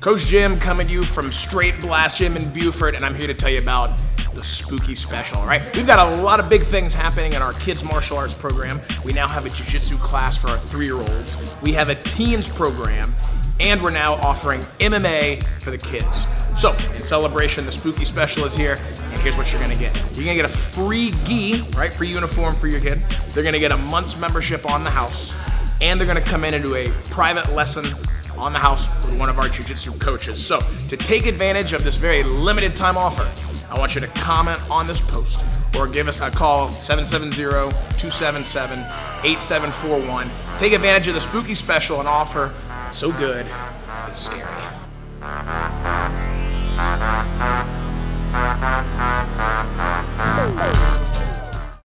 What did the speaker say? Coach Jim coming to you from Straight Blast Gym in Buford, and I'm here to tell you about the Spooky Special, all right? We've got a lot of big things happening in our kids' martial arts program. We now have a jiu-jitsu class for our 3-year-olds. We have a teens program, and we're now offering MMA for the kids. So, in celebration, the Spooky Special is here, and here's what you're gonna get. You're gonna get a free gi, right, free uniform for your kid. They're gonna get a month's membership on the house, and they're gonna come in and do a private lesson on the house with one of our jiu-jitsu coaches. So to take advantage of this very limited time offer, I want you to comment on this post or give us a call, 770-277-8741. Take advantage of the Spooky Special, an offer so good, it's scary.